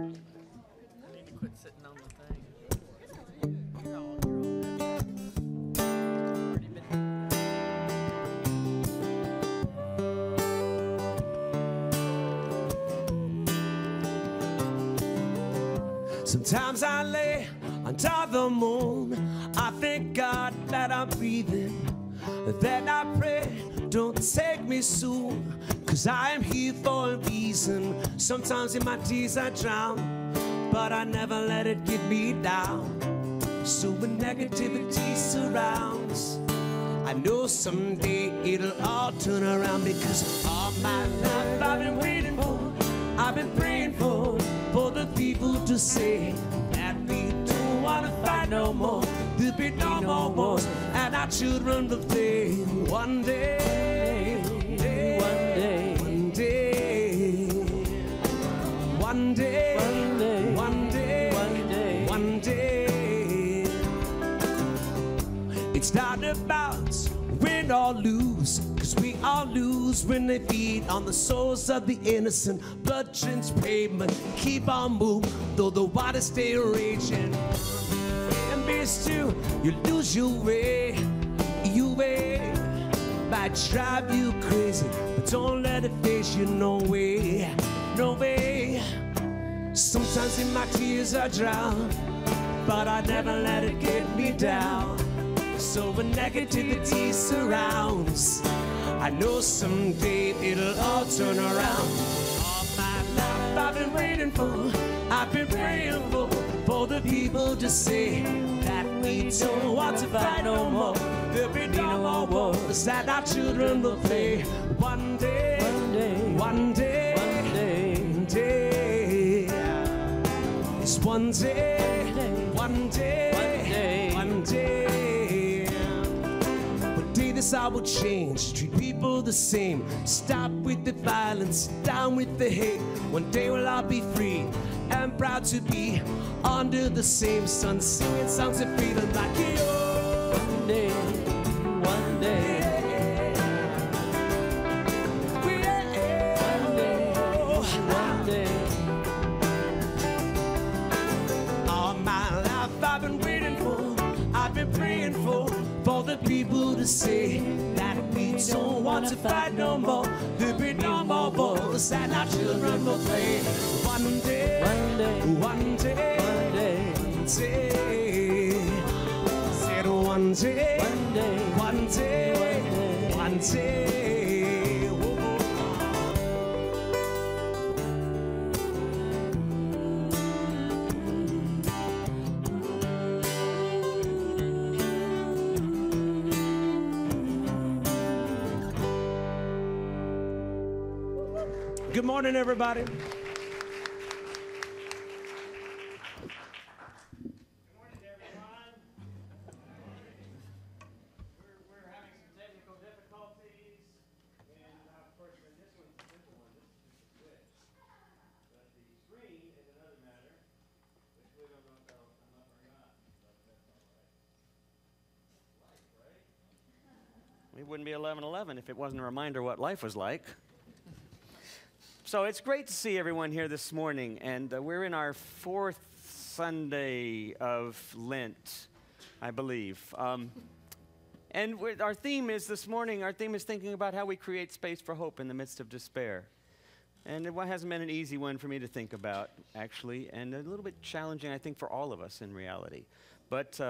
need to quit sitting on the thing. Sometimes I lay under the moon. I thank God that I'm breathing. Then I pray, don't take me soon, 'cause I am here for a reason. Sometimes in my tears I drown, but I never let it get me down. So when negativity surrounds, I know someday it'll all turn around, because all my life I've been waiting for, I've been praying for the people to say that we don't want to fight no more. There'll be no more wars, and our children will play. One day, one day, one day, one day, one day, one day, one day. It's not about win or lose, 'cause we all lose when they feed on the souls of the innocent. Blood drenches pavement, keep on moving, though the waters stay raging. And miss you, you lose your way, you way. Might drive you crazy, but don't let it face you, no way, no way. Sometimes in my tears I drown, but I never let it get me down. So when negativity surrounds, I know someday it'll all turn around. All my life I've been waiting for, I've been praying for the people to say that we don't want to fight no more. There'll be no more wars that our children will play. One day, one day, one day, one day, one day. It's one day, one day, one day, one day. This I will change, treat people the same. Stop with the violence, down with the hate. One day we'll all be free and proud to be under the same sun, singing songs of freedom like you. One day, one day. People to say that we don't want to fight no more. There'll be no more wars and our children will play. One day, one day, one day, one day, one day. Said one day, one day, one day, one day. Good morning, everybody. Good morning, everyone. We're having some technical difficulties, and of course, this one's a simple one. This is good. But the screen is another matter, which we don't know if that'll come up or not. But that's all right. Life, right? We wouldn't be 11:11 if it wasn't a reminder what life was like. So it's great to see everyone here this morning, and we're in our fourth Sunday of Lent, I believe. And our theme is this morning, our theme is thinking about how we create space for hope in the midst of despair. And it hasn't been an easy one for me to think about, actually, and a little bit challenging, I think, for all of us in reality. But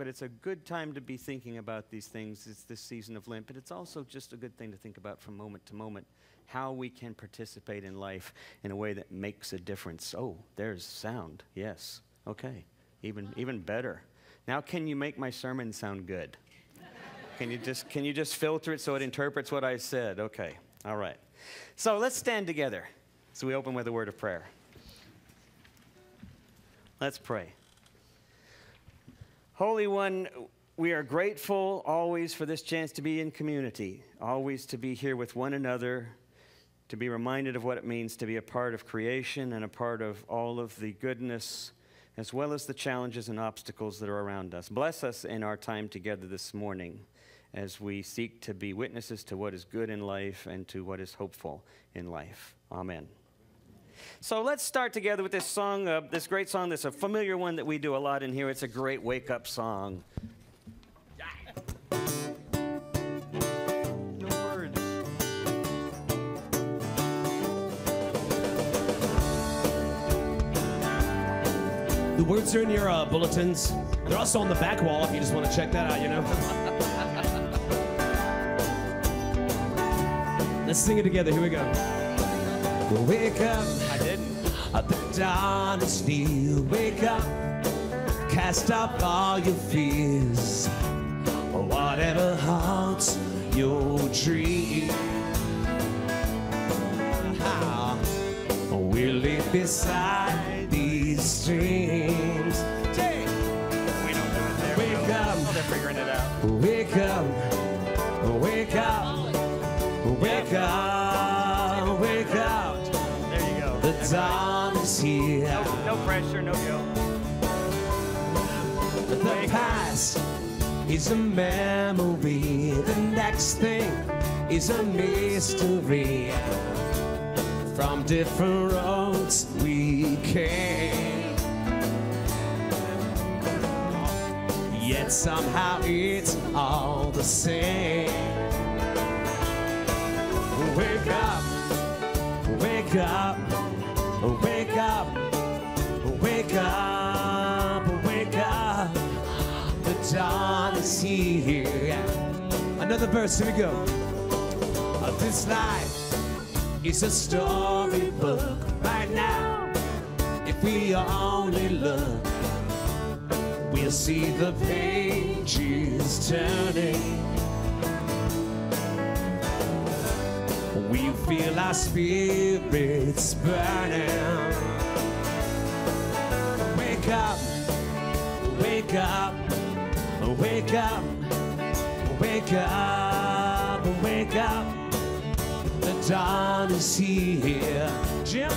it's a good time to be thinking about these things. It's this season of Lent, but it's also just a good thing to think about from moment to moment, how we can participate in life in a way that makes a difference. Oh, there's sound. Yes. Okay. Even better. Now, can you make my sermon sound good? Can you just filter it so it interprets what I said? Okay. All right. So let's stand together. So we open with a word of prayer. Let's pray. Holy One, we are grateful always for this chance to be in community, always to be here with one another, to be reminded of what it means to be a part of creation and a part of all of the goodness, as well as the challenges and obstacles that are around us. Bless us in our time together this morning as we seek to be witnesses to what is good in life and to what is hopeful in life. Amen. So let's start together with this song, this great song that's a familiar one that we do a lot in here. It's a great wake-up song. The words are in your bulletins. They're also on the back wall if you just want to check that out, you know. Let's sing it together. Here we go. Wake up. I didn't. The dawn is new. Wake up. Cast off all your fears. Whatever haunts your dream. How will live beside these dreams? Hey. We don't do it there. Wake up. Oh, they're figuring it out. Wake up. Wake up. Wake up. Wake up. There you go. The dawn is here. No, no pressure, no guilt. The past is a memory. The next thing is a mystery. From different roads we came, yet somehow it's all the same. Wake up, wake up, wake up, wake up, wake up. The dawn is here. Another verse, here we go. Of this life, it's a storybook right now. If we only look, we'll see the pages turning. We feel our spirits burning. Wake up, wake up, wake up, wake up, wake up. The dawn is here. Jim.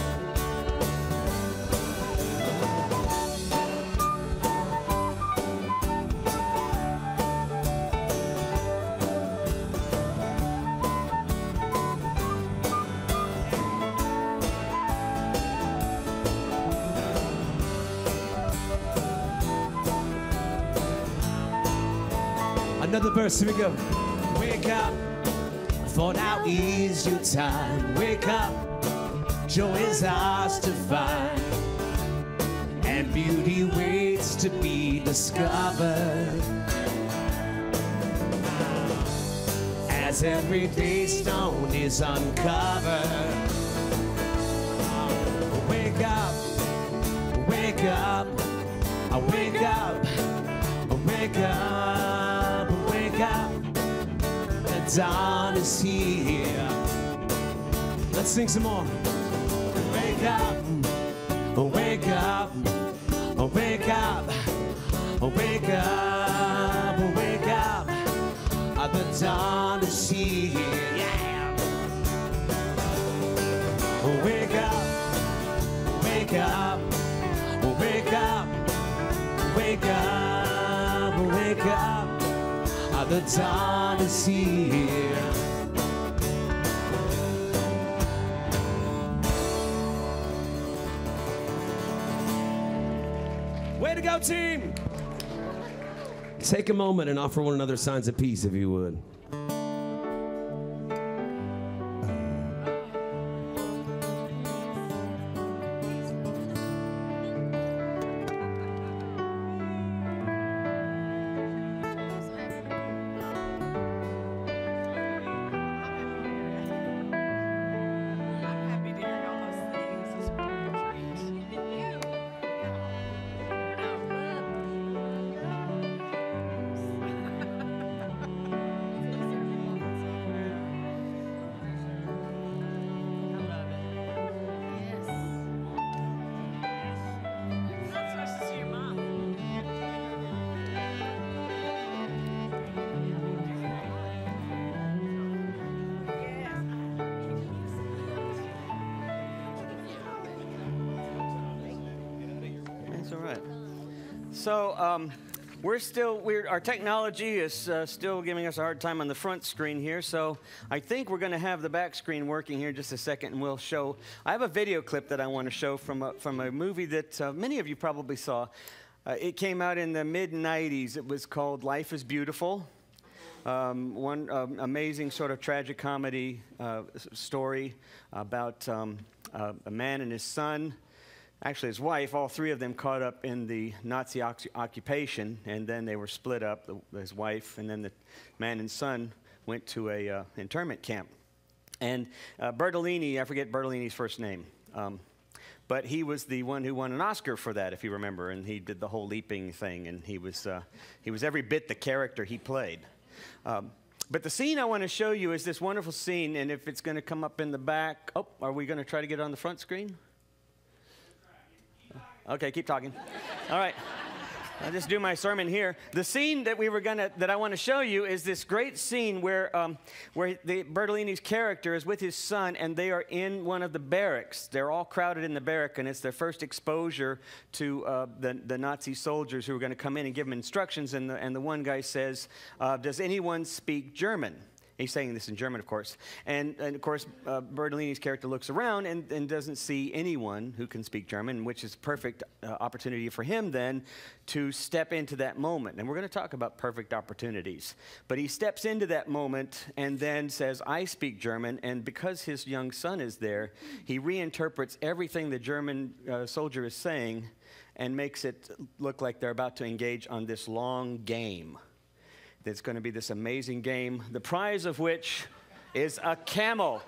Another verse, here we go. Wake up. For now is your time. Wake up, joy is ours to find, and beauty waits to be discovered. As every day stone is uncovered. Wake up, wake up, wake up, wake up, wake up. The dawn is here. Let's sing some more. Wake up, wake up, wake up, wake up, wake up. The dawn is here. Yeah. Wake up, wake up, wake up, wake up, wake up. The dawn is here. Way to go, team! Take a moment and offer one another signs of peace, if you would. Our technology is still giving us a hard time on the front screen here, so I think we're going to have the back screen working here in just a second, and we'll show. I have a video clip that I want to show from a movie that many of you probably saw. It came out in the mid-90s. It was called Life is Beautiful. One amazing sort of tragic comedy story about a man and his son. Actually, his wife, all three of them caught up in the Nazi occupation, and then they were split up, his wife, and then the man and son went to a internment camp. And Bertolini, I forget Bertolini's first name, but he was the one who won an Oscar for that, if you remember, and he did the whole leaping thing, and he was every bit the character he played. But the scene I want to show you is this wonderful scene, and if it's going to come up in the back, oh, are we going to try to get it on the front screen? Okay, keep talking. All right, I'll just do my sermon here. The scene that I want to show you is this great scene where Bertolini's character is with his son, and they are in one of the barracks. They're all crowded in the barrack, and it's their first exposure to the Nazi soldiers who are going to come in and give them instructions. And the one guy says, "Does anyone speak German?" He's saying this in German, of course. And of course, Bertolini's character looks around and doesn't see anyone who can speak German, which is perfect opportunity for him then to step into that moment. And we're going to talk about perfect opportunities. But he steps into that moment and then says, I speak German. And because his young son is there, he reinterprets everything the German soldier is saying and makes it look like they're about to engage on this long game. It's going to be this amazing game, the prize of which is a camel.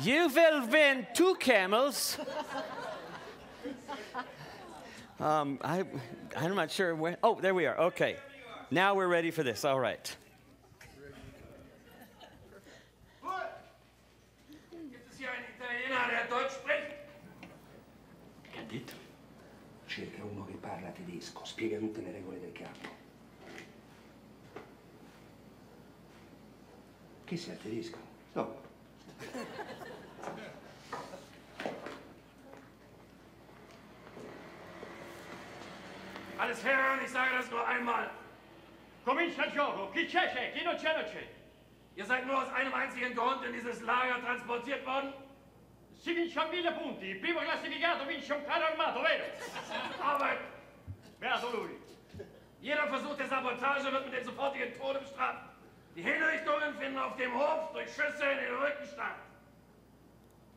You will win 2 camels. I'm not sure where. Oh, there we are. Okay. Now we're ready for this. All right. Cerca uno che parla tedesco, spiega tutte le regole del campo. Che sia tedesco? No. Alles Herren, ich sage das nur einmal. Comincia il gioco. Chi c'è c'è, chi non c'è non c'è. Ihr seid nur aus einem einzigen Grund in dieses Lager transportiert worden. Si vince a 1000 punti. Il primo classificato vince un carro armato, vero? Arbeit. Beato lui. Jeder Versuch der Sabotage wird mit dem sofortigen Tode bestraft. Die Hinrichtungen finden auf dem Hof durch Schüsse in den Rücken statt.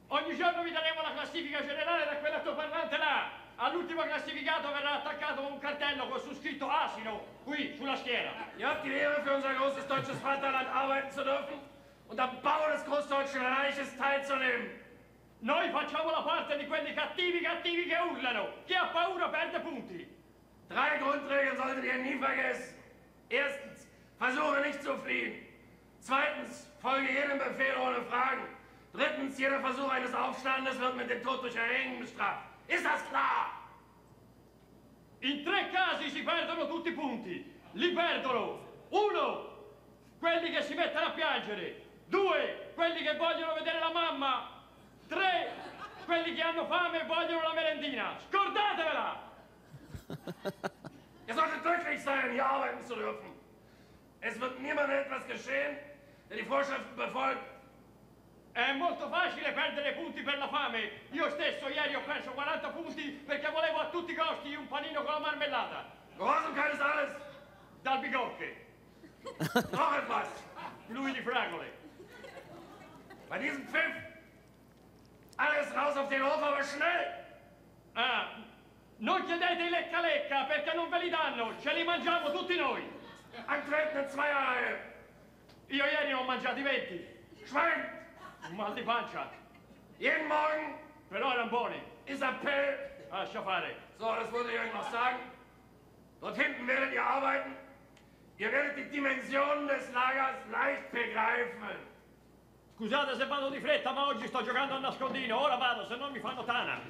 Ogni giorno vi daremo la classifica generale da quella altoparlante là. All'ultimo classificato verrà attaccato un cartello con su scritto Asino, qui, sulla schiena. Ihr habt die Ehre, für unser großes deutsches Vaterland arbeiten zu dürfen und am Bau des Großdeutschen Reiches teilzunehmen. Noi facciamo la parte di quelli cattivi, cattivi che urlano. Chi ha paura perde punti. 3 Grundregeln solltet ihr nie vergessen. Erstens. Versuche nicht zu fliehen. 2. Folge jedem Befehl ohne Fragen. 3. Jeder Versuch eines Aufstandes wird mit dem Tod durch Erhängen bestraft. Ist das klar? In 3 casi si perdono tutti i punti. Li perdono. 1. Quelli che si mettono a piangere. 2. Quelli che vogliono vedere la mamma. 3. Quelli che hanno fame e vogliono la merendina. Scordatevela! Ihr solltet glücklich sein, hier arbeiten zu dürfen. Es wird niemandem etwas geschehen, der die Vorschriften befolgt. È molto facile perdere punti per la fame. Io stesso ieri ho perso 40 punti perché volevo a tutti i costi un panino con la marmellata. Gehorsamkeit ist alles. Dal Bigocche. Noch etwas. Lui di Fragole. Bei diesem Pfiff. Alles raus auf den Hof, aber schnell. Non chiedete i lecca-lecca perché non ve li danno. Ce li mangiamo tutti noi. Antreten in 2er Reihe. Io ieri ne ho mangiati 20. Schwein! Un mal di pancia. Jeden Morgen. Però erano buoni. Ist Appell. Lascia fare. So, das wollte ich euch noch sagen. Dort hinten werdet ihr arbeiten. Ihr werdet die Dimensionen des Lagers leicht begreifen. Scusate se vado di fretta, ma oggi sto giocando a nascondino. Ora vado, se no mi fanno tana.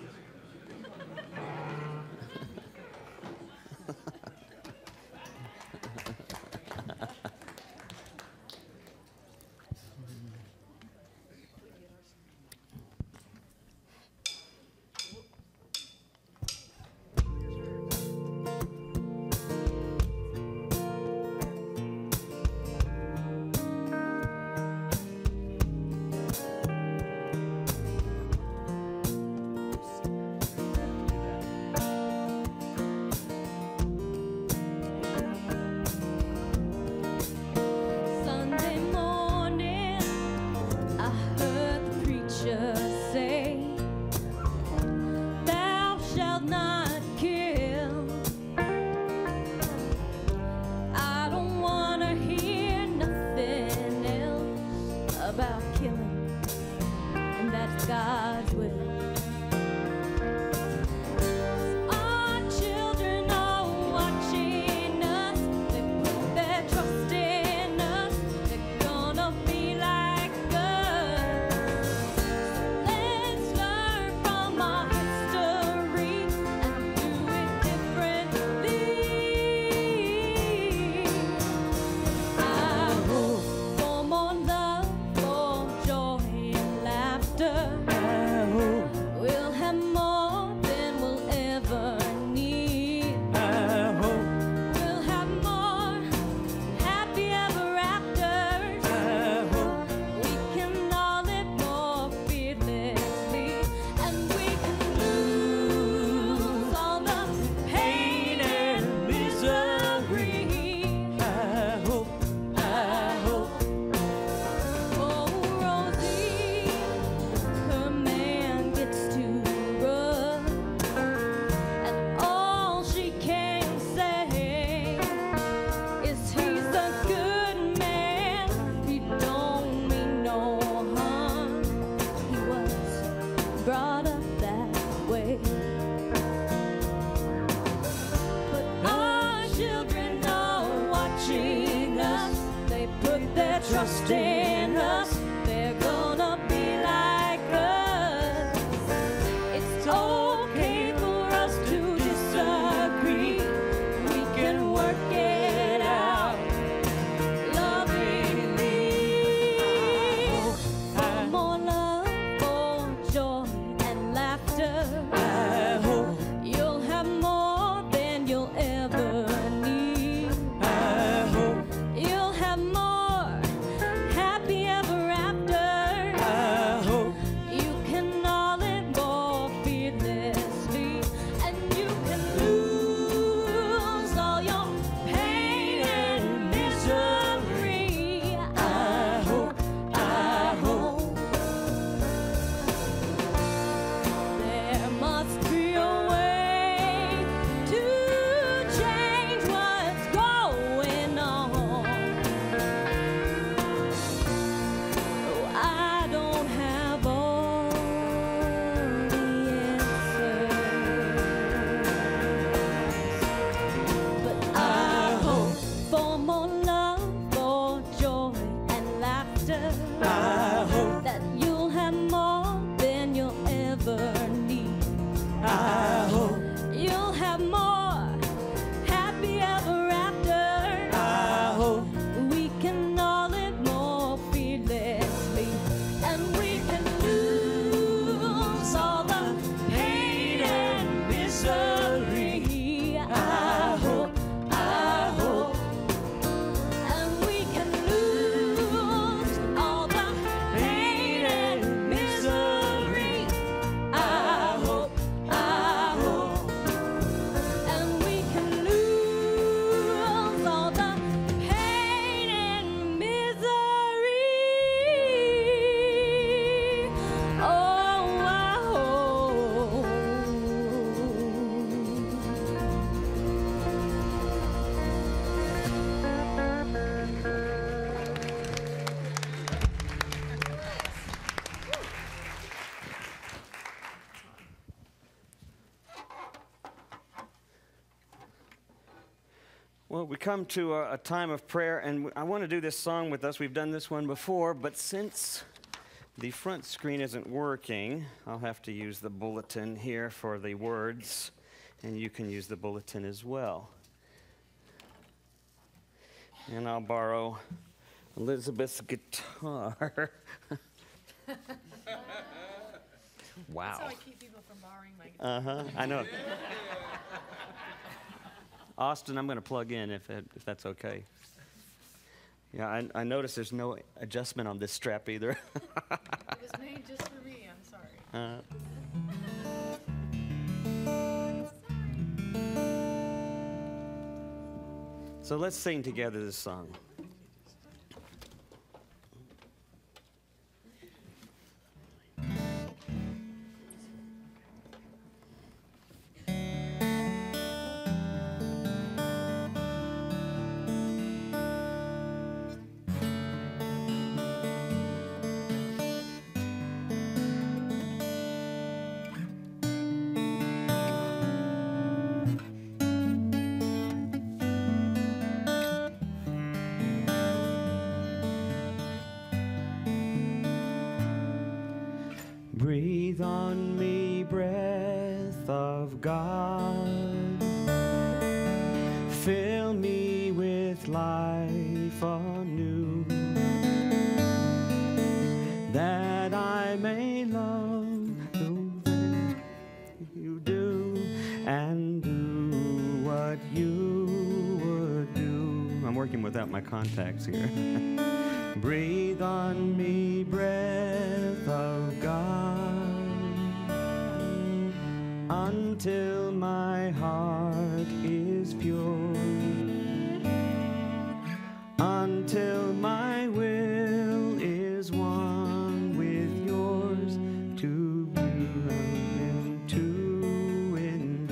We come to a time of prayer, and I want to do this song with us. We've done this one before, but since the front screen isn't working, I'll have to use the bulletin here for the words, and you can use the bulletin as well. And I'll borrow Elizabeth's guitar. Wow. That's how I keep people from borrowing my guitar. I know. Austin, I'm going to plug in if that's okay. Yeah, I noticed there's no adjustment on this strap either. It was made just for me, I'm sorry. So let's sing together this song. heavenly breath of God, fill me with life anew, that I may love the way you do and do what you would do. I'm working without my contacts here. Breathe on me, breath of God, until my heart is pure, until my will is one with yours, to be and to endure.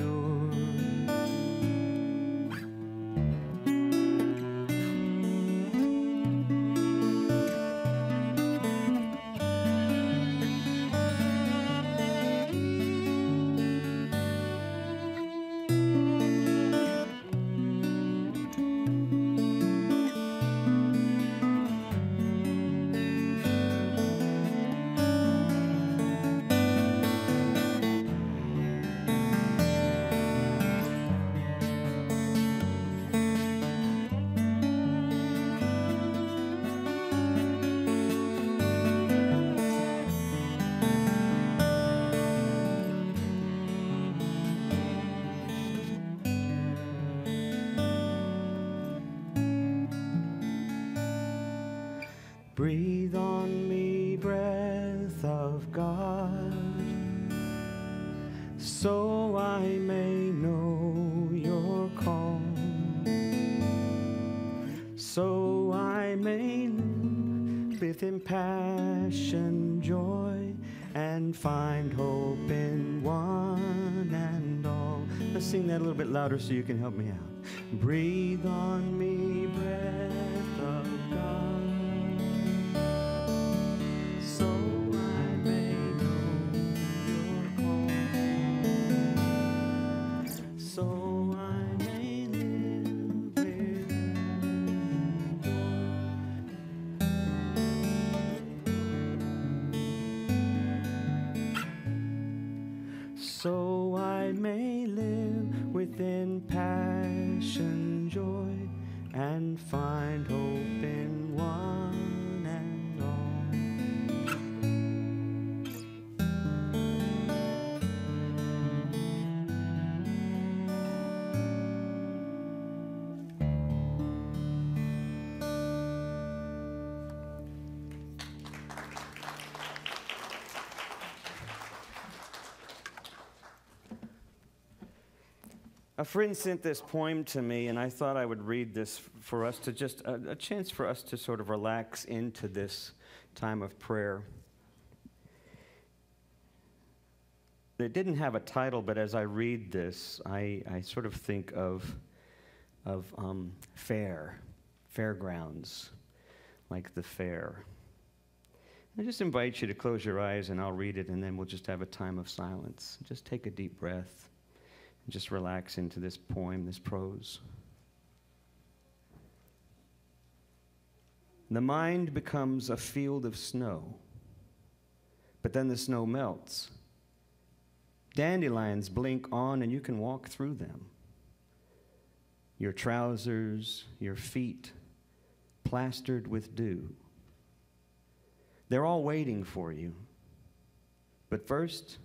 Breathe on me, breath of God, so I may know your call, so I may live with impassioned joy and find hope in one and all. Let's sing that a little bit louder so you can help me out. Breathe on me, breath of God, so I may live with you, so I may live within passion, joy, and find hope in one and all. A friend sent this poem to me, and I thought I would read this for us to just, a chance for us to sort of relax into this time of prayer. It didn't have a title, but as I read this, I sort of think of fairgrounds, like the fair. I just invite you to close your eyes, and I'll read it, and then we'll just have a time of silence. Just take a deep breath. Just relax into this poem, this prose. The mind becomes a field of snow, but then the snow melts. Dandelions blink on and you can walk through them. Your trousers, your feet, plastered with dew. They're all waiting for you, but first,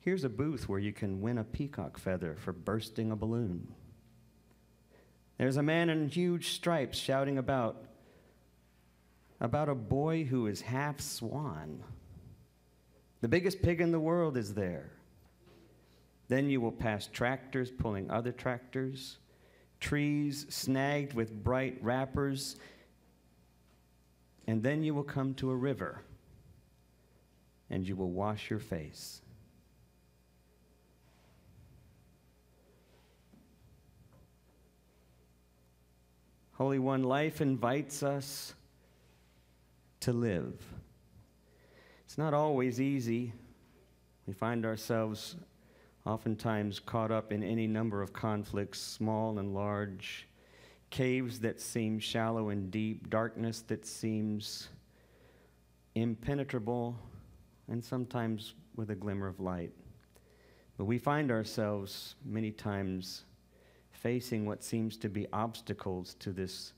here's a booth where you can win a peacock feather for bursting a balloon. There's a man in huge stripes shouting about a boy who is half swan. The biggest pig in the world is there. Then you will pass tractors pulling other tractors, trees snagged with bright wrappers, and then you will come to a river, and you will wash your face. Holy One, life invites us to live. It's not always easy. We find ourselves oftentimes caught up in any number of conflicts, small and large, caves that seem shallow and deep, darkness that seems impenetrable, and sometimes with a glimmer of light. But we find ourselves many times facing what seems to be obstacles to this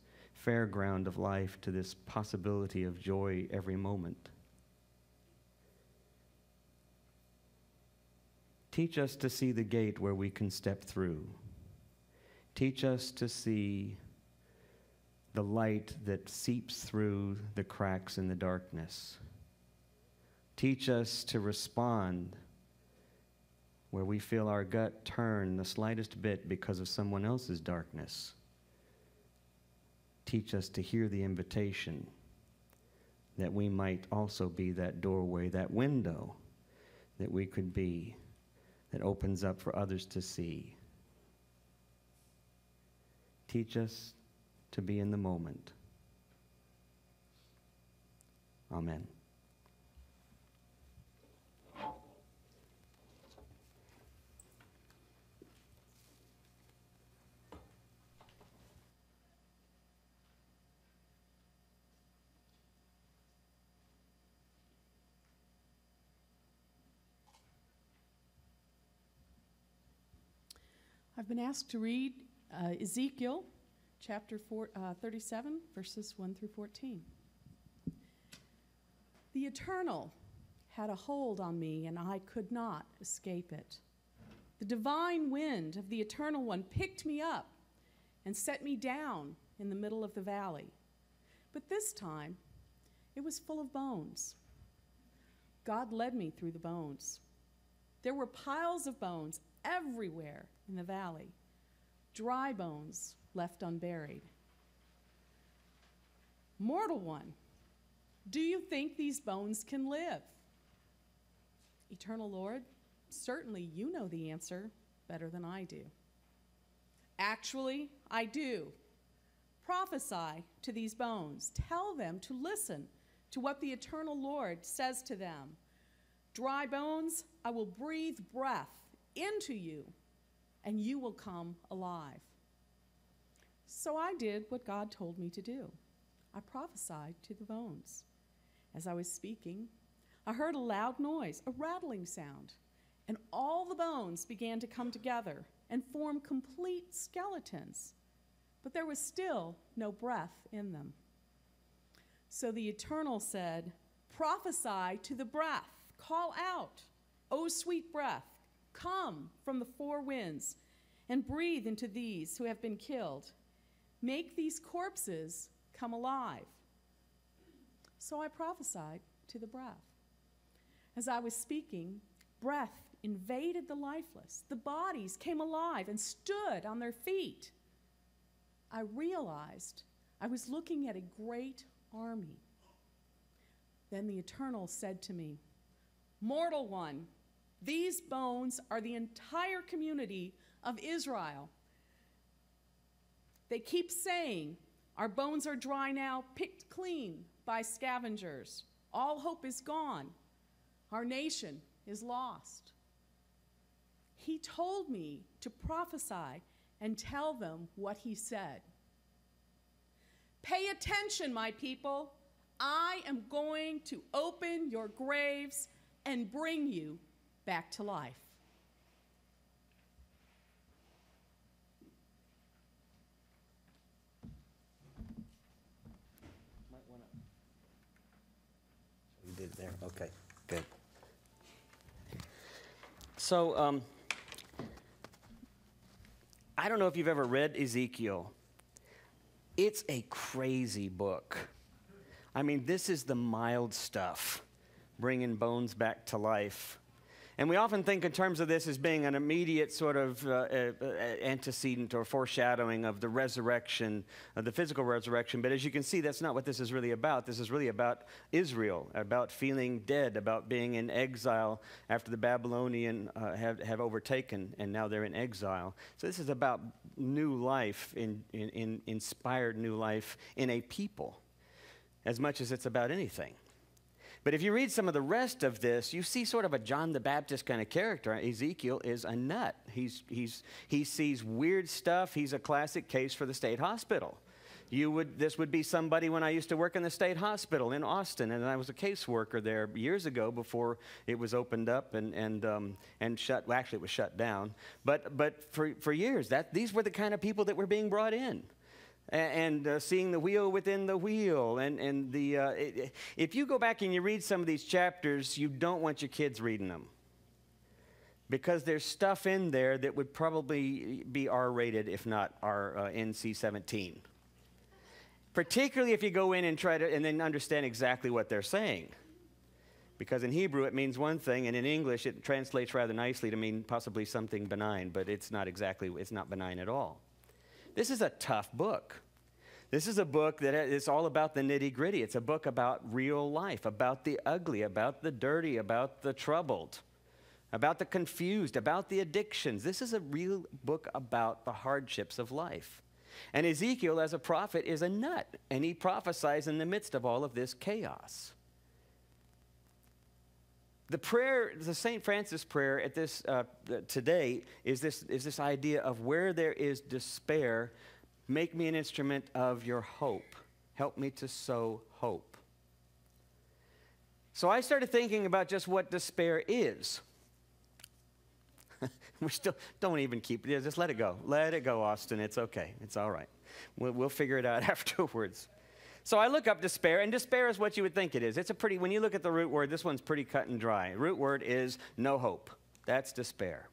fairground of life, to this possibility of joy every moment. Teach us to see the gate where we can step through. Teach us to see the light that seeps through the cracks in the darkness. Teach us to respond where we feel our gut turn the slightest bit because of someone else's darkness. Teach us to hear the invitation that we might also be that doorway, that window that we could be, that opens up for others to see. Teach us to be in the moment. Amen. I've been asked to read Ezekiel chapter 37, verses 1 through 14. The eternal had a hold on me, and I could not escape it. The divine wind of the eternal one picked me up and set me down in the middle of the valley. But this time, it was full of bones. God led me through the bones. There were piles of bones everywhere in the valley, dry bones left unburied. Mortal one, do you think these bones can live? Eternal Lord, certainly you know the answer better than I do. Actually, I do. Prophesy to these bones. Tell them to listen to what the eternal Lord says to them. Dry bones, I will breathe breath into you, and you will come alive. So I did what God told me to do. I prophesied to the bones. As I was speaking, I heard a loud noise, a rattling sound, and all the bones began to come together and form complete skeletons, but there was still no breath in them. So the eternal said, prophesy to the breath, call out, O sweet breath, come from the four winds and breathe into these who have been killed. Make these corpses come alive. So I prophesied to the breath. As I was speaking, breath invaded the lifeless. The bodies came alive and stood on their feet. I realized I was looking at a great army. Then the eternal said to me, mortal one, these bones are the entire community of Israel. They keep saying, our bones are dry now, picked clean by scavengers. All hope is gone. Our nation is lost. He told me to prophesy and tell them what he said. Pay attention, my people. I am going to open your graves and bring you back to life. Might wanna... You did there, okay, good. So, I don't know if you've ever read Ezekiel. It's a crazy book. I mean, this is the mild stuff, bringing bones back to life. And we often think in terms of this as being an immediate sort of antecedent or foreshadowing of the resurrection, the physical resurrection. But as you can see, that's not what this is really about. This is really about Israel, about feeling dead, about being in exile after the Babylonian have overtaken, and now they're in exile. So this is about new life, in inspired new life in a people, as much as it's about anything. But if you read some of the rest of this, you see sort of a John the Baptist kind of character. Ezekiel is a nut. He sees weird stuff. He's a classic case for the state hospital. This would be somebody when I used to work in the state hospital in Austin, and I was a caseworker there years ago before it was opened up and shut. Well, actually, it was shut down. But for years, these were the kind of people that were being brought in, and seeing the wheel within the wheel. If you go back and you read some of these chapters, you don't want your kids reading them, because there's stuff in there that would probably be R-rated, if not NC-17. Particularly if you go in and try to, and then understand exactly what they're saying. Because in Hebrew it means one thing, and in English it translates rather nicely to mean possibly something benign, but it's not exactly, it's not benign at all. This is a tough book. This is a book that is all about the nitty-gritty. It's a book about real life, about the ugly, about the dirty, about the troubled, about the confused, about the addictions. This is a real book about the hardships of life. And Ezekiel, as a prophet, is a nut, and he prophesies in the midst of all of this chaos. The prayer, the St. Francis prayer at this today, is this idea of where there is despair, make me an instrument of your hope. Help me to sow hope. So I started thinking about just what despair is. We still don't even keep it. Just let it go. Let it go, Austin. It's okay. It's all right. We'll figure it out afterwards. So I look up despair, and despair is what you would think it is. It's a pretty, when you look at the root word, this one's pretty cut and dry. Root word is no hope. That's despair.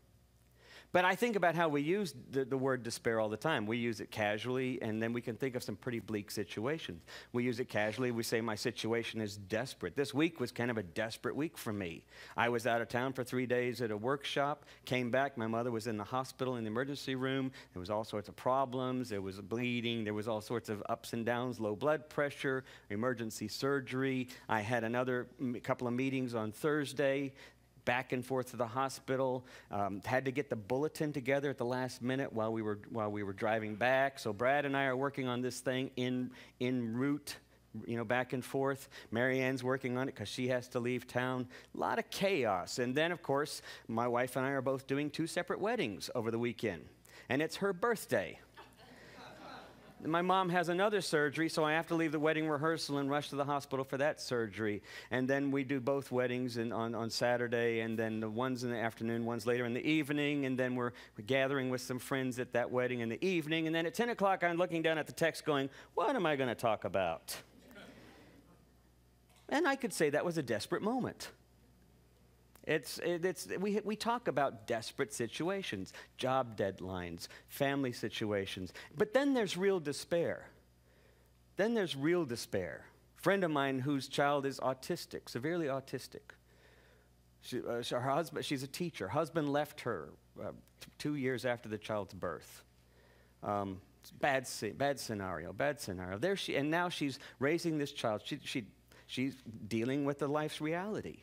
But I think about how we use the word despair all the time. We use it casually, and then we can think of some pretty bleak situations. We use it casually. We say, my situation is desperate. This week was kind of a desperate week for me. I was out of town for 3 days at a workshop, came back. My mother was in the hospital in the emergency room. There was all sorts of problems. There was bleeding. There was all sorts of ups and downs, low blood pressure, emergency surgery. I had another couple of meetings on Thursday, back and forth to the hospital, had to get the bulletin together at the last minute while we were driving back. So Brad and I are working on this thing in route, you know, back and forth. Mary Ann's working on it because she has to leave town. A lot of chaos. And then, of course, my wife and I are both doing 2 separate weddings over the weekend. And it's her birthday. My mom has another surgery, so I have to leave the wedding rehearsal and rush to the hospital for that surgery. And then we do both weddings on Saturday, and then the one's in the afternoon, one's later in the evening, and then we're gathering with some friends at that wedding in the evening. And then at 10 o'clock, I'm looking down at the text going, what am I going to talk about? And I could say that was a desperate moment. We talk about desperate situations, job deadlines, family situations. But then there's real despair. Then there's real despair. A friend of mine whose child is autistic, severely autistic. Her husband, she's a teacher. Husband left her 2 years after the child's birth. Bad scenario, bad scenario. And now she's raising this child. She's dealing with the life's reality.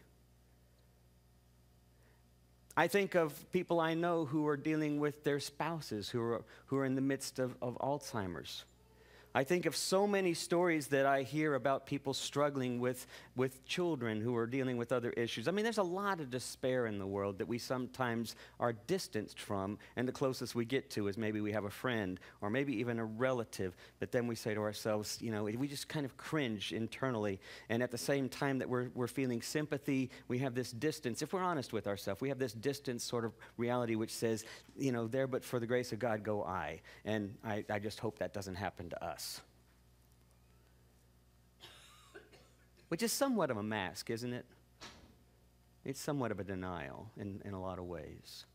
I think of people I know who are dealing with their spouses who are in the midst of Alzheimer's. I think of so many stories that I hear about people struggling with children who are dealing with other issues. I mean, there's a lot of despair in the world that we sometimes are distanced from, and the closest we get to is maybe we have a friend or maybe even a relative, but then we say to ourselves, you know, we just kind of cringe internally, and at the same time that we're feeling sympathy, we have this distance. If we're honest with ourselves, we have this distance sort of reality which says, you know, there but for the grace of God go I, and I just hope that doesn't happen to us. Which is somewhat of a mask, isn't it? It's somewhat of a denial in a lot of ways.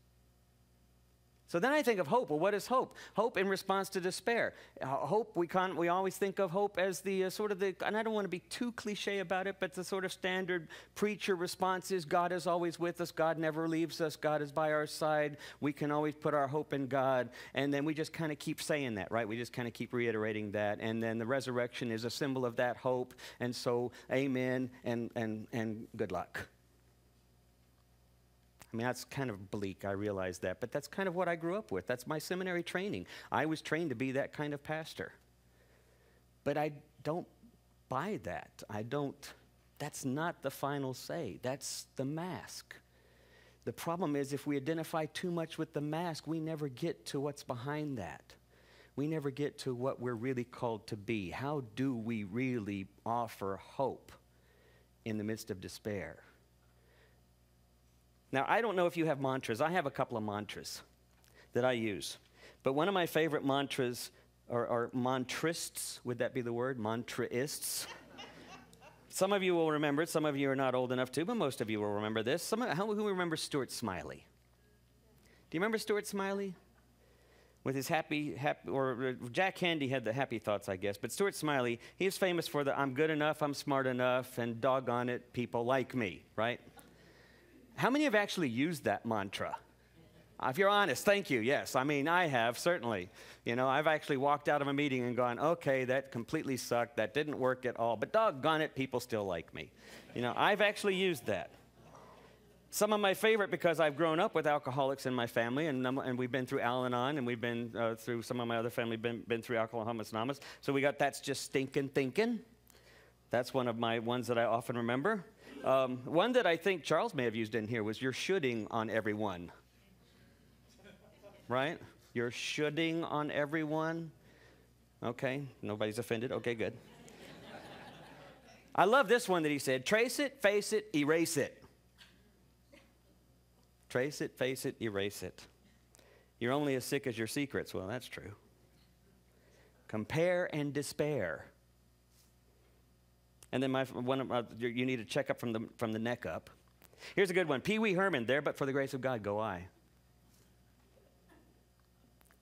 So then I think of hope. Well, what is hope? Hope in response to despair. Hope, we always think of hope as the sort of the, and I don't want to be too cliche about it, but the sort of standard preacher response is God is always with us. God never leaves us. God is by our side. We can always put our hope in God. And then we just kind of keep saying that, right? We just kind of keep reiterating that. And then the resurrection is a symbol of that hope. And so, amen, and good luck. I mean, that's kind of bleak, I realize that, but that's kind of what I grew up with. That's my seminary training. I was trained to be that kind of pastor. But I don't buy that. That's not the final say. That's the mask. The problem is if we identify too much with the mask, we never get to what's behind that. we never get to what we're really called to be. How do we really offer hope in the midst of despair? Now, I don't know if you have mantras. I have a couple of mantras that I use. But one of my favorite mantras, or mantrists, would that be the word? Mantraists. Some of you will remember it. Some of you are not old enough to, but most of you will remember this. Who remembers Stuart Smiley? Do you remember Stuart Smiley? With his happy, or Jack Handy had the happy thoughts, I guess. But Stuart Smiley, he is famous for the I'm good enough, I'm smart enough, and doggone it, people like me, right? How many have actually used that mantra? If you're honest, thank you, yes. I mean, I have, certainly. You know, I've actually walked out of a meeting and gone, okay, that completely sucked, that didn't work at all, but doggone it, people still like me. You know, I've actually used that. Some of my favorite, because I've grown up with alcoholics in my family, and we've been through Al-Anon, and we've been through, some of my other family, been through Alcoholics Anonymous. So we got That's Just Stinkin' Thinkin'. That's one of my ones that I often remember. One that I think Charles may have used in here was, you're shooting on everyone. Right? You're shooting on everyone. Okay, nobody's offended. Okay, good. I love this one that he said, trace it, face it, erase it. Trace it, face it, erase it. You're only as sick as your secrets. Well, that's true. Compare and despair. And then you need a checkup from the neck up. Here's a good one. Pee-wee Herman, there but for the grace of God go I.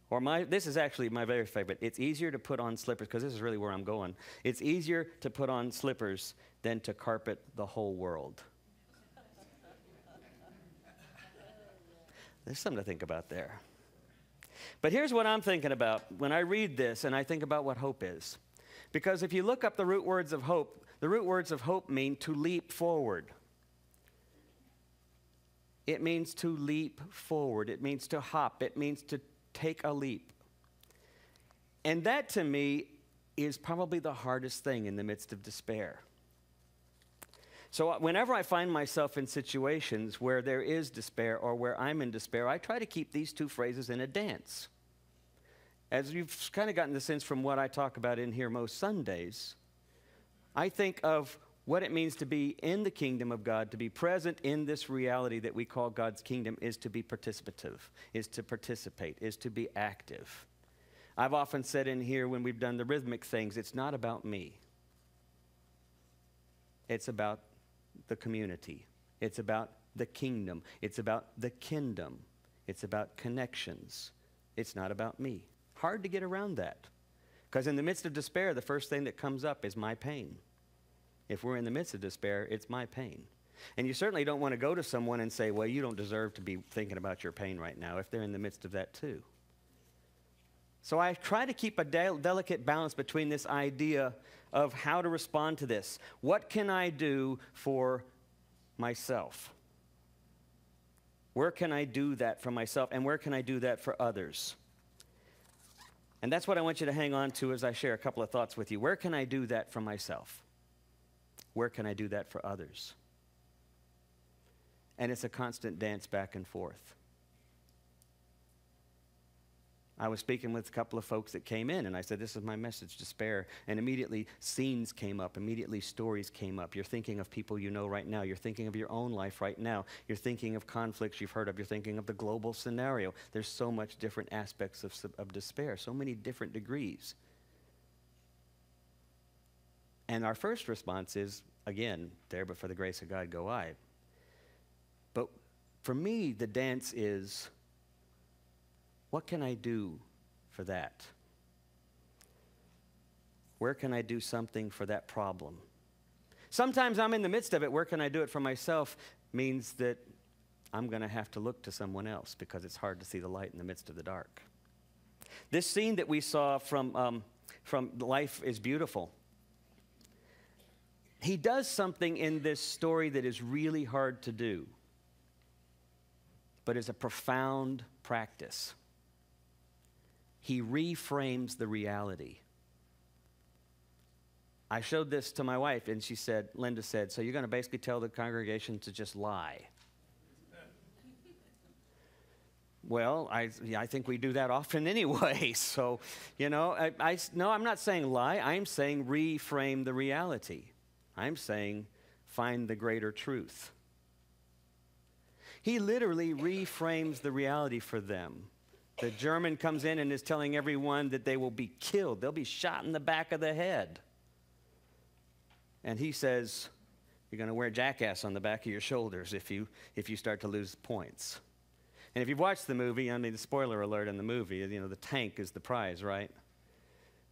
Or this is actually my very favorite. It's easier to put on slippers, because this is really where I'm going. It's easier to put on slippers than to carpet the whole world. There's something to think about there. But here's what I'm thinking about when I read this and I think about what hope is. Because if you look up the root words of hope, the root words of hope mean to leap forward. It means to leap forward. It means to hop. It means to take a leap. And that, to me, is probably the hardest thing in the midst of despair. So whenever I find myself in situations where there is despair or where I'm in despair, I try to keep these two phrases in a dance. As you've kind of gotten the sense from what I talk about in here most Sundays, I think of what it means to be in the kingdom of God, to be present in this reality that we call God's kingdom, is to be participative, is to participate, is to be active. I've often said in here when we've done the rhythmic things, it's not about me. It's about the community. It's about the kingdom. It's about the kingdom. It's about connections. It's not about me. Hard to get around that, because in the midst of despair, the first thing that comes up is my pain. If we're in the midst of despair, it's my pain. And you certainly don't want to go to someone and say, well, you don't deserve to be thinking about your pain right now, if they're in the midst of that too. So I try to keep a delicate balance between this idea of how to respond to this. What can I do for myself? Where can I do that for myself, and where can I do that for others? And that's what I want you to hang on to as I share a couple of thoughts with you. Where can I do that for myself? Where can I do that for others? And it's a constant dance back and forth. I was speaking with a couple of folks that came in, and I said, this is my message, despair. And immediately scenes came up. Immediately stories came up. You're thinking of people you know right now. You're thinking of your own life right now. You're thinking of conflicts you've heard of. You're thinking of the global scenario. There's so much different aspects of despair, so many different degrees. And our first response is, again, there but for the grace of God go I. But for me, the dance is, what can I do for that? Where can I do something for that problem? Sometimes I'm in the midst of it. Where can I do it for myself means that I'm going to have to look to someone else, because it's hard to see the light in the midst of the dark. This scene that we saw from Life is Beautiful, he does something in this story that is really hard to do, but is a profound practice. He reframes the reality. I showed this to my wife, and she said, Linda said, so you're going to basically tell the congregation to just lie. Well, I think we do that often anyway. So, you know, no, I'm not saying lie. I'm saying reframe the reality. I'm saying find the greater truth. He literally reframes the reality for them. The German comes in and is telling everyone that they will be killed. They'll be shot in the back of the head. And he says, you're going to wear jackass on the back of your shoulders if you start to lose points. And if you've watched the movie, I mean, the spoiler alert in the movie, you know, the tank is the prize, right?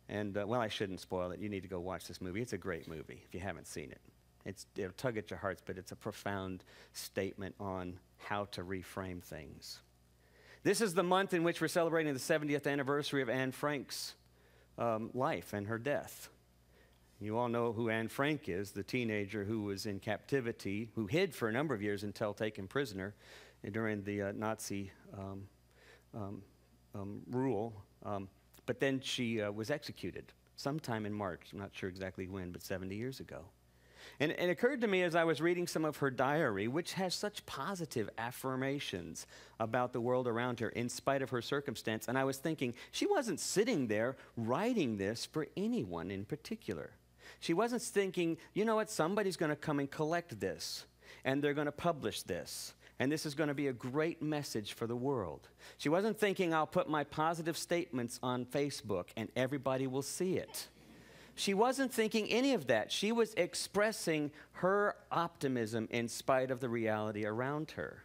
And, well, I shouldn't spoil it. You need to go watch this movie. It's a great movie if you haven't seen it. It'll tug at your hearts, but it's a profound statement on how to reframe things. This is the month in which we're celebrating the 70th anniversary of Anne Frank's life and her death. You all know who Anne Frank is, the teenager who was in captivity, who hid for a number of years until taken prisoner during the Nazi rule, but then she was executed sometime in March. I'm not sure exactly when, but 70 years ago. And it occurred to me as I was reading some of her diary, which has such positive affirmations about the world around her in spite of her circumstance, and I was thinking, she wasn't sitting there writing this for anyone in particular. She wasn't thinking, you know what, somebody's going to come and collect this, and they're going to publish this, and this is going to be a great message for the world. She wasn't thinking, I'll put my positive statements on Facebook, and everybody will see it. She wasn't thinking any of that. She was expressing her optimism in spite of the reality around her.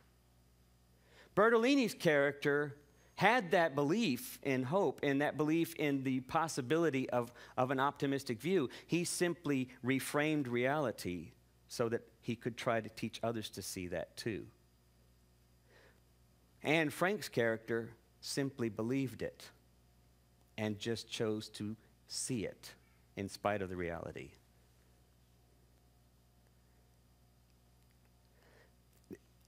Bertolini's character had that belief in hope and that belief in the possibility of an optimistic view. He simply reframed reality so that he could try to teach others to see that too. Anne Frank's character simply believed it and just chose to see it in spite of the reality.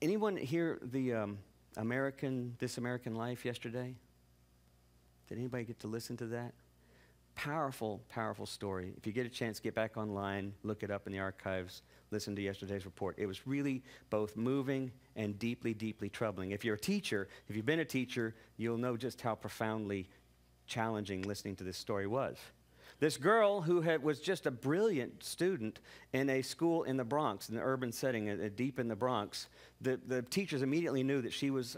Anyone hear the This American Life yesterday? Did anybody get to listen to that? Powerful, powerful story. If you get a chance, get back online, look it up in the archives, listen to yesterday's report. It was really both moving and deeply, deeply troubling. If you're a teacher, if you've been a teacher, you'll know just how profoundly challenging listening to this story was. This girl who was just a brilliant student in a school in the Bronx, in an urban setting, deep in the Bronx, the teachers immediately knew that she was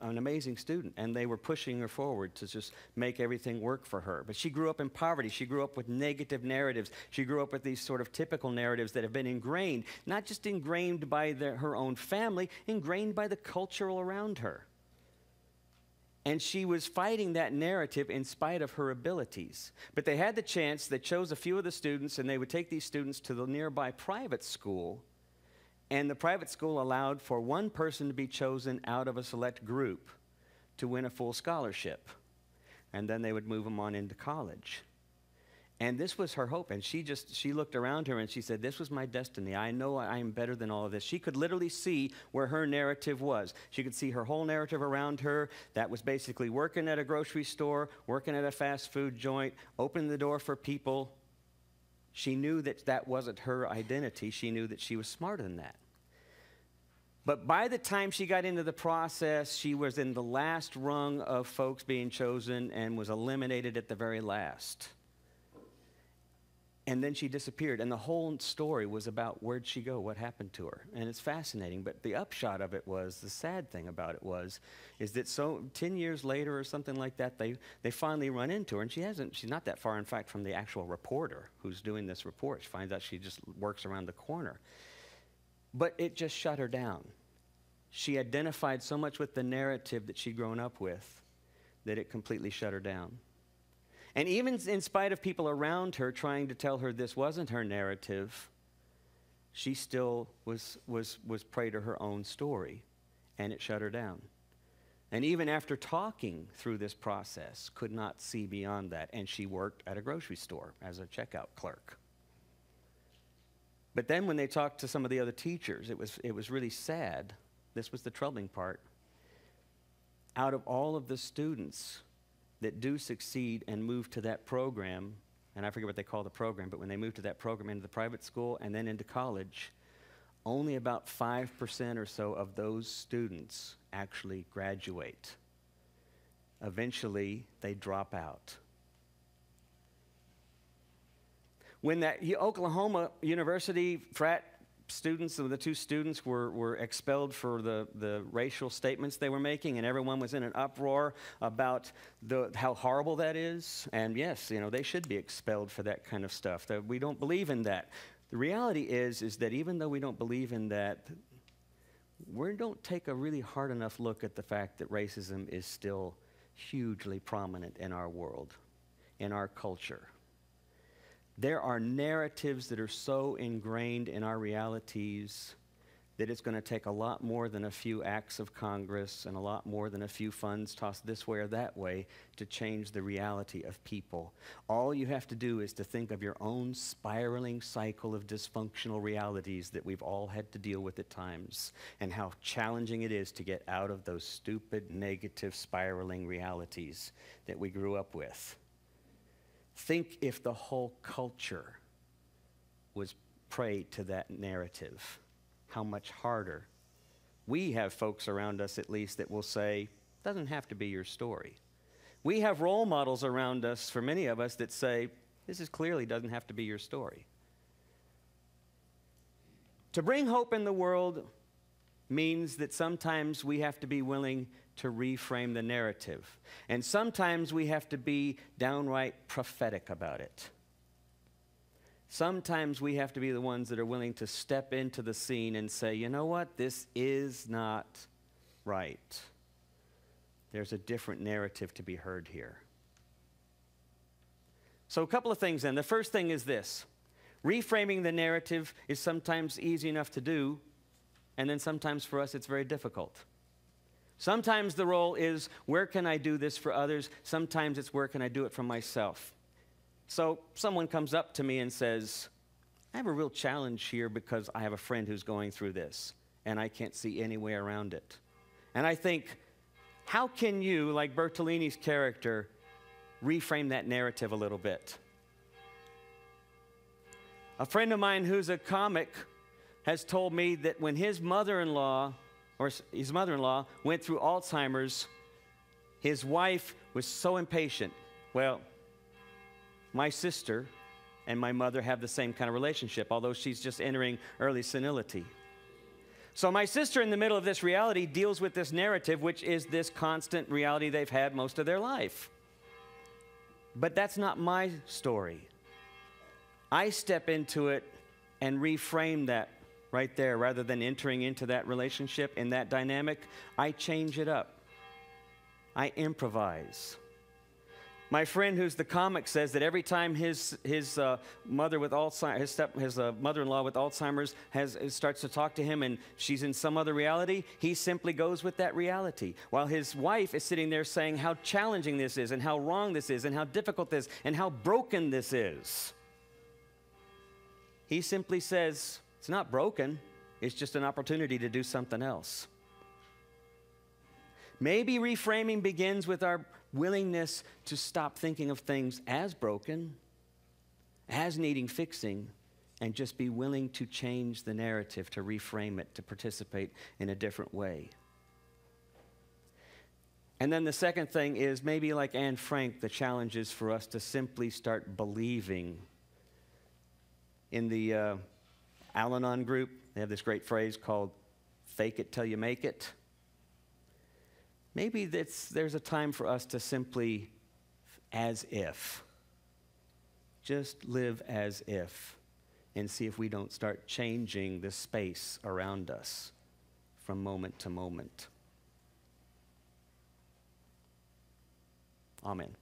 an amazing student, and they were pushing her forward to just make everything work for her. But she grew up in poverty. She grew up with negative narratives. She grew up with these sort of typical narratives that have been ingrained, not just ingrained by her own family, ingrained by the culture around her. And she was fighting that narrative in spite of her abilities. But they had the chance, they chose a few of the students, and they would take these students to the nearby private school. And the private school allowed for one person to be chosen out of a select group to win a full scholarship. And then they would move them on into college. And this was her hope. And she looked around her and she said, this was my destiny. I know I am better than all of this. She could literally see where her narrative was. She could see her whole narrative around her. That was basically working at a grocery store, working at a fast food joint, opening the door for people. She knew that that wasn't her identity. She knew that she was smarter than that. But by the time she got into the process, she was in the last rung of folks being chosen and was eliminated at the very last. And then she disappeared, and the whole story was about where'd she go, what happened to her. And it's fascinating, but the upshot of it was, the sad thing about it was, is that 10 years later or something like that, they finally run into her, and she's not that far, in fact, from the actual reporter who's doing this report. She finds out she just works around the corner. But it just shut her down. She identified so much with the narrative that she'd grown up with that it completely shut her down. And even in spite of people around her trying to tell her this wasn't her narrative, she still was prey to her own story, and it shut her down. And even after talking through this process, could not see beyond that, and she worked at a grocery store as a checkout clerk. But then when they talked to some of the other teachers, it was really sad. This was the troubling part. Out of all of the students that do succeed and move to that program, and I forget what they call the program, but when they move to that program into the private school and then into college, only about 5% or so of those students actually graduate eventually they drop out. When that Oklahoma University frat students, the two students were expelled for the racial statements they were making, and everyone was in an uproar about how horrible that is. And yes, they should be expelled for that kind of stuff. That we don't believe in that. The reality is that even though we don't believe in that, we don't take a really hard enough look at the fact that racism is still hugely prominent in our world, in our culture. There are narratives that are so ingrained in our realities that it's going to take a lot more than a few acts of Congress and a lot more than a few funds tossed this way or that way to change the reality of people. All you have to do is to think of your own spiraling cycle of dysfunctional realities that we've all had to deal with at times and how challenging it is to get out of those stupid, negative, spiraling realities that we grew up with. Think if the whole culture was prey to that narrative, how much harder. We have folks around us, at least, that will say, doesn't have to be your story. We have role models around us, for many of us, that say, this is clearly doesn't have to be your story. To bring hope in the world means that sometimes we have to be willing to reframe the narrative. And sometimes we have to be downright prophetic about it. Sometimes we have to be the ones that are willing to step into the scene and say, you know what, this is not right. There's a different narrative to be heard here. So a couple of things then. The first thing is this. Reframing the narrative is sometimes easy enough to do, and then sometimes for us it's very difficult. Sometimes the role is, where can I do this for others? Sometimes it's, where can I do it for myself? So someone comes up to me and says, I have a real challenge here because I have a friend who's going through this, and I can't see any way around it. And I think, how can you, like Bertolini's character, reframe that narrative a little bit? A friend of mine who's a comic has told me that when his mother-in-law went through Alzheimer's, his wife was so impatient. Well, my sister and my mother have the same kind of relationship, although she's just entering early senility. So my sister, in the middle of this reality, deals with this narrative, which is this constant reality they've had most of their life. But that's not my story. I step into it and reframe that right there, rather than entering into that relationship and that dynamic. I change it up. I improvise. My friend who's the comic says that every time his mother-in-law with Alzheimer's starts to talk to him and she's in some other reality, he simply goes with that reality, while his wife is sitting there saying how challenging this is and how wrong this is and how difficult this is and how broken this is. He simply says, it's not broken, it's just an opportunity to do something else. Maybe reframing begins with our willingness to stop thinking of things as broken, as needing fixing, and just be willing to change the narrative, to reframe it, to participate in a different way. And then the second thing is, maybe like Anne Frank, the challenge is for us to simply start believing. In the Al-Anon group, they have this great phrase called fake it till you make it. Maybe there's a time for us to simply, as if, just live as if, and see if we don't start changing the space around us from moment to moment. Amen.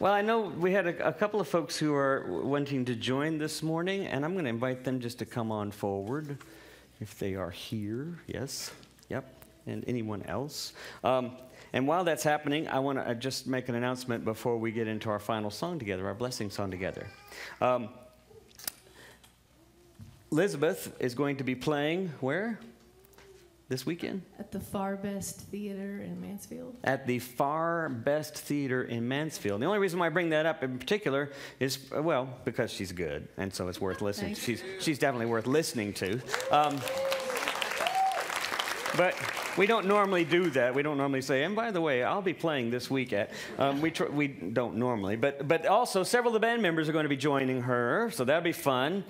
Well, I know we had a couple of folks who are wanting to join this morning, and I'm going to invite them just to come on forward if they are here. Yes, yep, and anyone else. And while that's happening, I want to just make an announcement before we get into our final song together, our blessing song together. Elizabeth is going to be playing where? This weekend? At the Farwest Theater in Mansfield. At the Farwest Theater in Mansfield. The only reason why I bring that up in particular is, well, because she's good, and so it's worth listening. She's definitely worth listening to. But we don't normally do that. We don't normally say, and by the way, I'll be playing this week at. We don't normally, but also several of the band members are going to be joining her, so that'll be fun.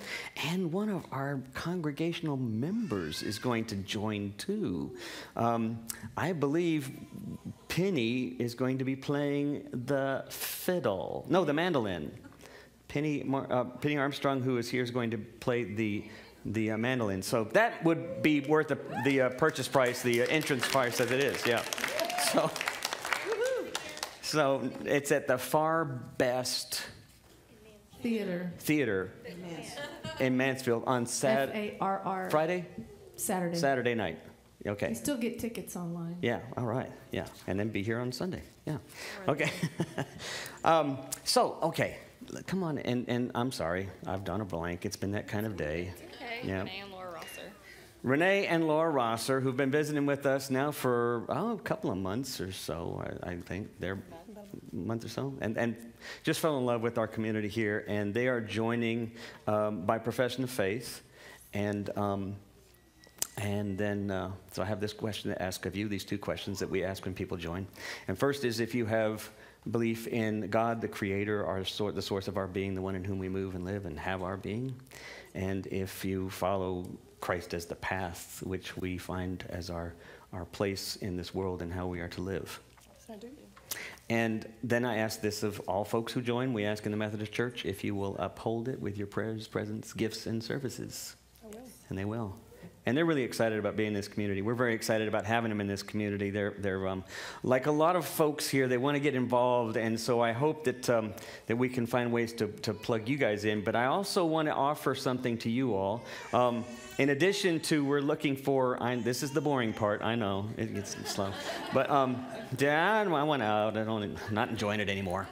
And one of our congregational members is going to join too. I believe Penny is going to be playing the fiddle. No, the mandolin. Penny Armstrong, who is here, is going to play the mandolin. So that would be worth the purchase price, the entrance price as it is, yeah. So it's at the Farwest Theater in Mansfield on Saturday night. Okay. You still get tickets online. Yeah, all right, yeah. And then be here on Sunday, yeah. Okay. Okay. Come on, and I'm sorry, I've done a blank. It's been that kind of day. It's okay. Yeah. Renee and Laura Rosser. Renee and Laura Rosser, who've been visiting with us now for a couple of months or so, I think. They're a month or so. And just fell in love with our community here, and they are joining by profession of faith. And then, so I have this question to ask of you, these two questions that we ask when people join. And first is if you have belief in God, the Creator, the source of our being, the one in whom we move and live and have our being. And if you follow Christ as the path, which we find as our place in this world and how we are to live. Yes, I do. And then I ask this of all folks who join. We ask in the Methodist Church if you will uphold it with your prayers, presence, gifts, and services. I will. And they will. And they're really excited about being in this community. We're very excited about having them in this community. They're like a lot of folks here, they want to get involved, and so I hope that we can find ways to plug you guys in. But I also want to offer something to you all. In addition to, we're looking for, this is the boring part, I know, it gets slow. But Dad, I went out, I'm not enjoying it anymore.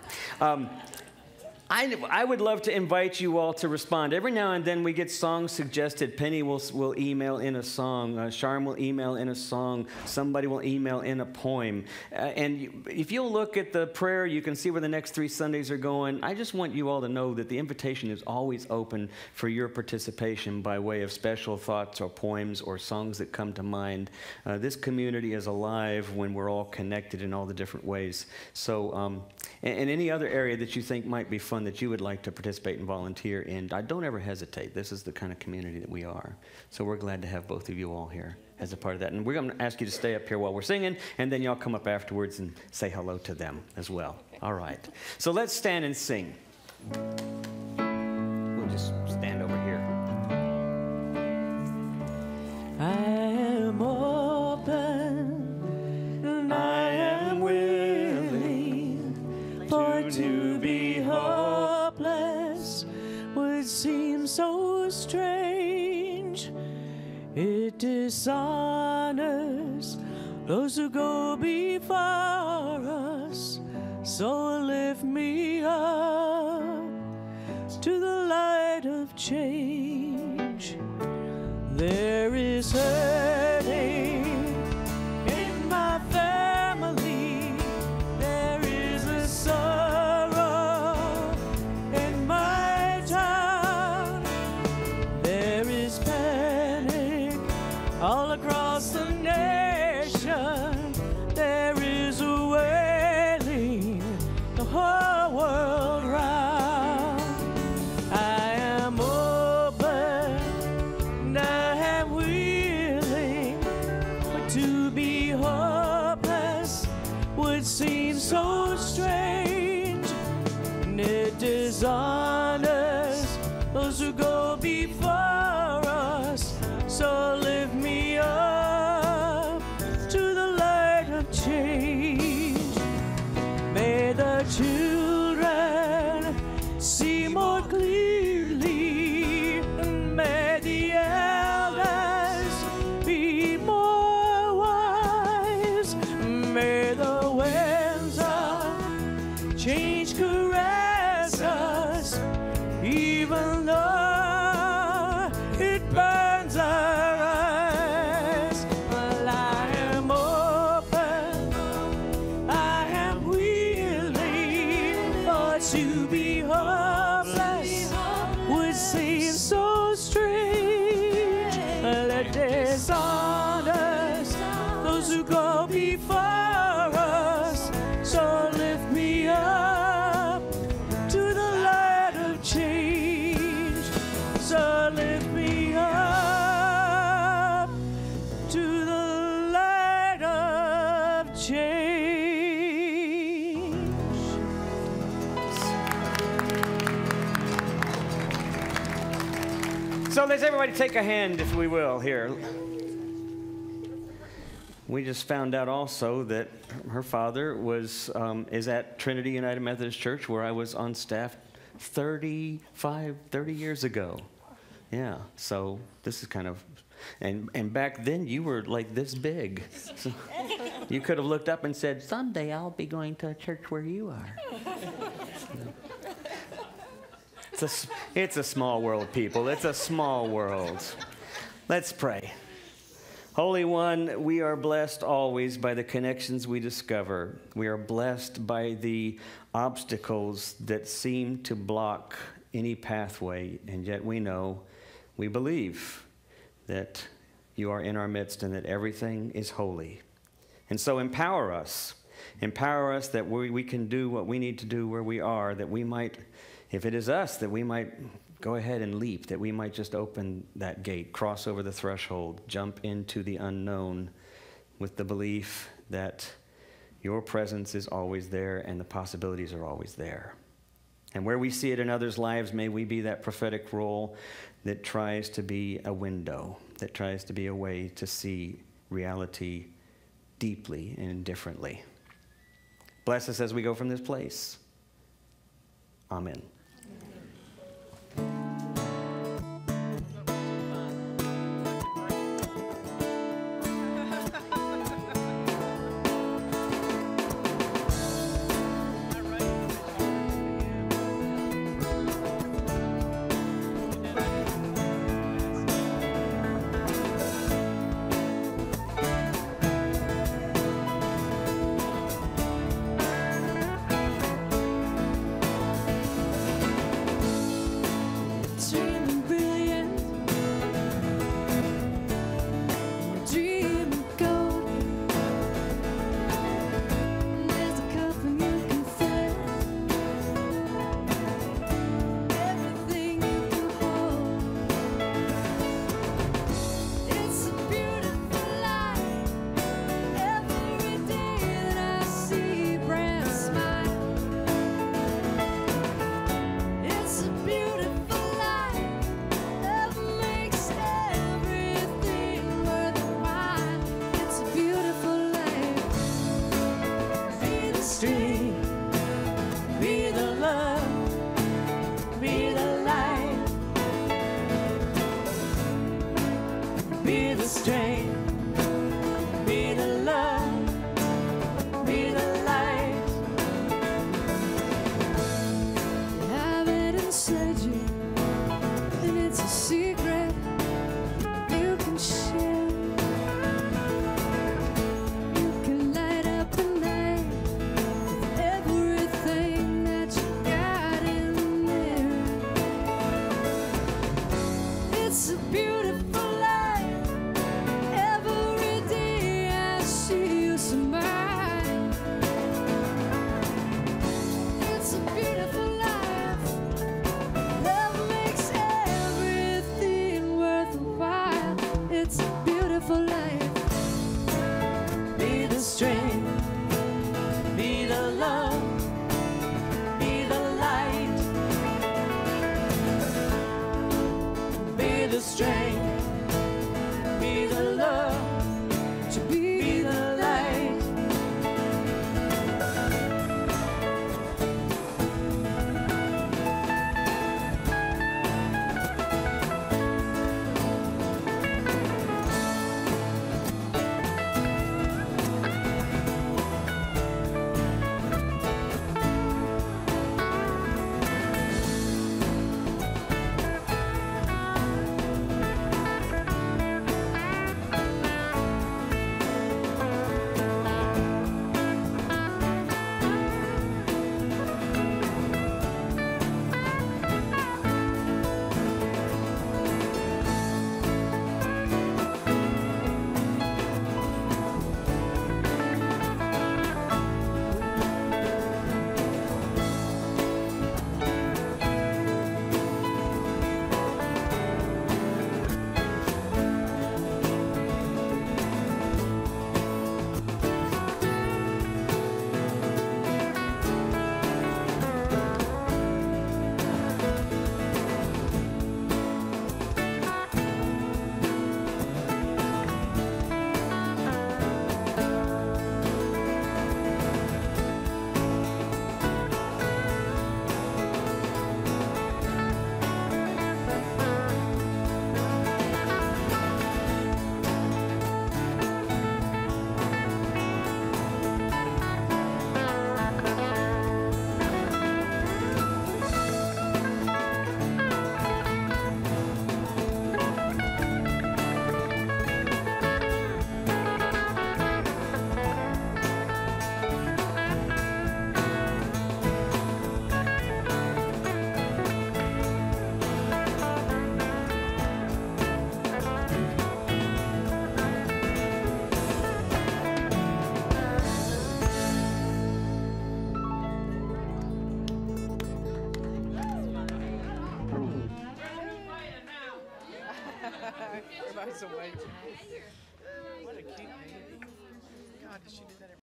I would love to invite you all to respond. Every now and then we get songs suggested. Penny will email in a song. Charm will email in a song. Somebody will email in a poem. And if you'll look at the prayer, you can see where the next 3 Sundays are going. I just want you all to know that the invitation is always open for your participation by way of special thoughts or poems or songs that come to mind. This community is alive when we're all connected in all the different ways. So, and any other area that you think might be fun that you would like to participate and volunteer in, don't ever hesitate. This is the kind of community that we are. So we're glad to have both of you all here as a part of that. And we're going to ask you to stay up here while we're singing, and then y'all come up afterwards and say hello to them as well. Okay. All right. So let's stand and sing. We'll just stand over here. I am open and I am willing for to be hopeless would seem so strange. It dishonors those who go before us. So lift me up to the light of change. There is hurting in my family. There is a sorrow in my town. There is panic all across the nation. There is a wailing the whole world round. I am open and I am willing, but to be hopeless would seem so strange, and it dishonors those who go before us. So lift me up to the light of change. May the children to be hopeless would seem so strange. Let dishonors those who go before us. So lift me up to the light of change. So lift me up to the light of change. So let's everybody take a hand, if we will, here. We just found out also that her father was is at Trinity United Methodist Church, where I was on staff 30 years ago. Yeah, so this is kind of, and back then you were like this big. So you could have looked up and said, someday I'll be going to a church where you are. It's a small world, people. It's a small world. Let's pray. Holy One, we are blessed always by the connections we discover. We are blessed by the obstacles that seem to block any pathway, and yet we know, we believe that you are in our midst and that everything is holy. And so empower us. Empower us that we can do what we need to do where we are, that we might, if it is us, that we might go ahead and leap, that we might just open that gate, cross over the threshold, jump into the unknown with the belief that your presence is always there and the possibilities are always there. And where we see it in others' lives, may we be that prophetic role that tries to be a window, that tries to be a way to see reality deeply and differently. Bless us as we go from this place. Amen. She's awake. What a cute name. God, does she do that every